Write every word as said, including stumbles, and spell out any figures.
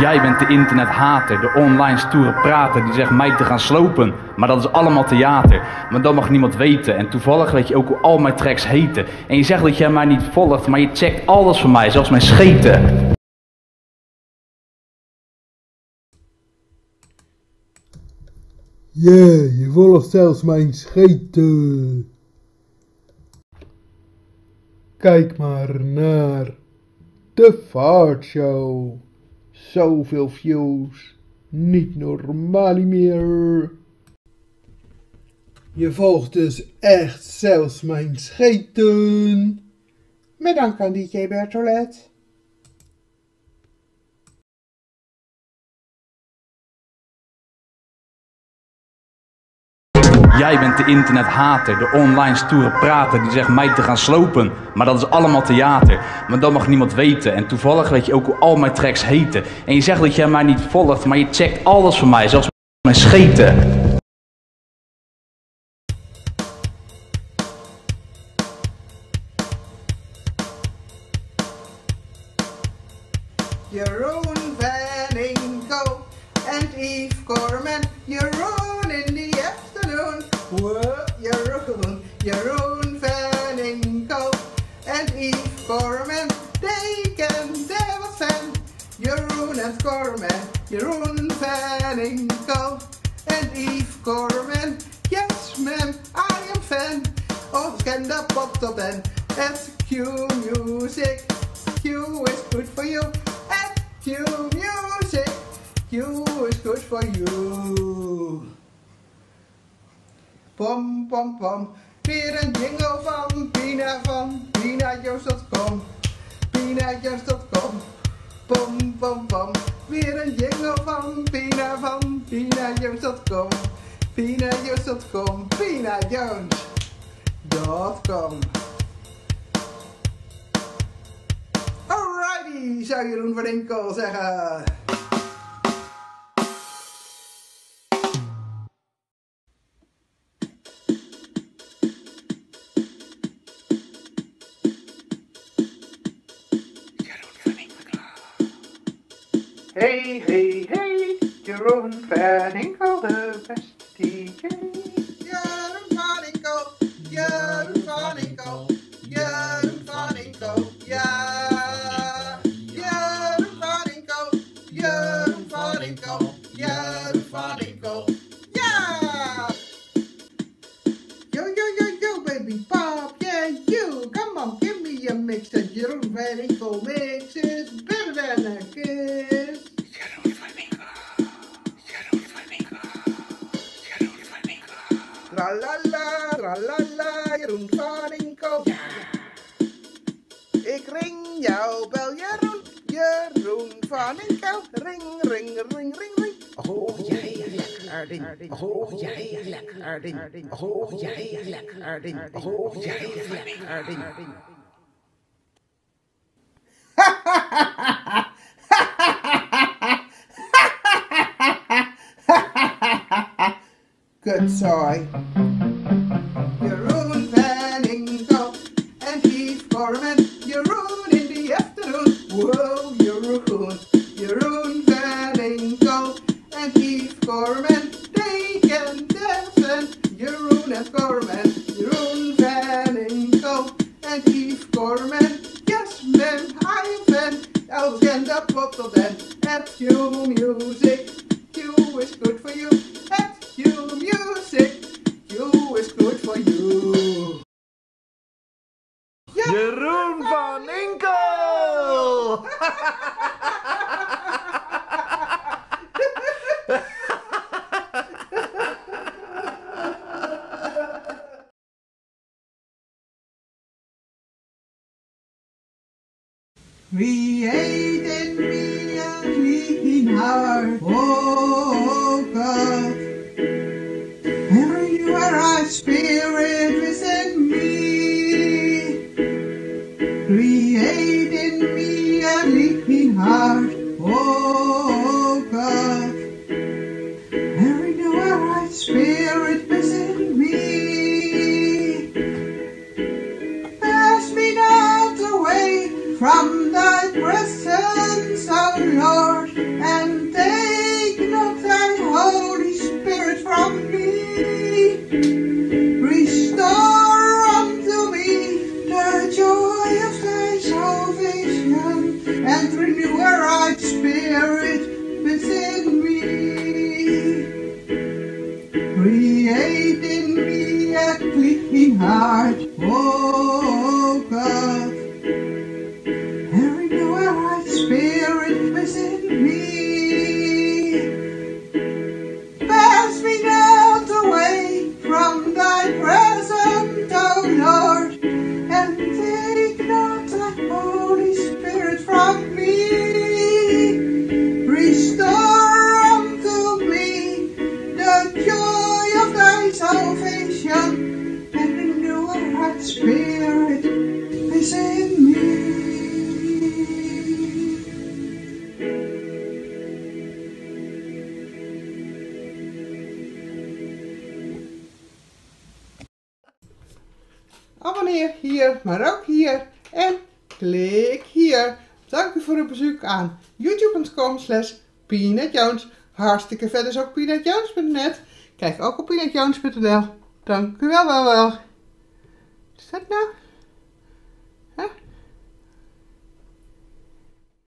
Jij bent de internethater, de online stoere prater die zegt mij te gaan slopen. Maar dat is allemaal theater, maar dat mag niemand weten. En toevallig weet je ook hoe al mijn tracks heten. En je zegt dat jij mij niet volgt, maar je checkt alles van mij, zelfs mijn scheten. Ja, yeah, je volgt zelfs mijn scheten. Kijk maar naar de Vaartshow. Zoveel views. Niet normaal meer. Je volgt dus echt zelfs mijn scheten. Met dank aan D J Bartholet. Jij bent de internethater, de online stoere prater die zegt mij te gaan slopen. Maar dat is allemaal theater, maar dat mag niemand weten. En toevallig weet je ook hoe al mijn tracks heten. En je zegt dat jij mij niet volgt, maar je checkt alles van mij, zelfs mijn scheten. Jeroen van Inkel en Yves Corman, Jeroen in the afternoon. Whoa, Jeroen, Jeroen van Inkel and Yves Corman, they can never stand. Jeroen and Corman, Jeroen van Inkel and Yves Corman. Yes, ma'am, I am fan of Gendapot dot net. That's Q music. Q is good for you. Q music, Q is good for you. Pom pom pom, weer een jingle van Pina van Pina Jones dot com, Pina Jones dot com. Pom pom pom, weer een jingle van Pina van Pina Jones dot com, Pina Jones dot com, Pina Jones dot com. Alrighty, zou Jeroen van Inkel zeggen. Jeroen van Inkel. Hey, hey, hey, Jeroen van Inkel, de beste D J. Jeroen van Inkel, Jeroen van Inkel, Jeroen van Inkel, ja. Jeroen van Inkel makes it better than a kiss. Jeroen van Inkel, Jeroen van Inkel, Jeroen van Inkel. Tra la la, tra la la, Jeroen van Inkel. Ja. Ik ring jou, bel Jeroen, Jeroen van Inkel. Ring, ring, ring, ring, ring. Oh jij lekker, oh jij lekker, oh jij lekker, oh jij lekker. Good sigh. Jeroen van Inkel and Yves Corman, Jeroen in the afternoon. Whoa, Jeroen, Jeroen van Inkel and Yves Corman, they can dance and Jeroen and Corman, Jeroen van Inkel and Yves Corman. Yes, man, I'm fan. I'll stand up for that. At Q music, Q is good for you. At Q music, Q is good for you. Yeah. Jeroen van Inkel. We ate and we are drinking our vodka. Everywhere our spirit is in me. We ate and we are drinking our vodka. Everywhere our spirit is in me. Pass me not away from the presence of Lord, and take not thy Holy Spirit from me. Restore unto me the joy of thy salvation, and renew a right spirit within me. Create in me a clean heart, O God, and renew a right spirit within me. Pass me not away from thy presence, O Lord, and take not thy Holy Spirit from me. Restore unto me the joy of thy salvation, and renew a right spirit within me. Abonneer hier, maar ook hier en klik hier. Dank u voor uw bezoek aan youtube punt com slash PinaJones. Hartstikke vet is ook Pina Jones punt net. Kijk ook op Pina Jones punt n l. Dank u wel, wel, wel. Is dat nou?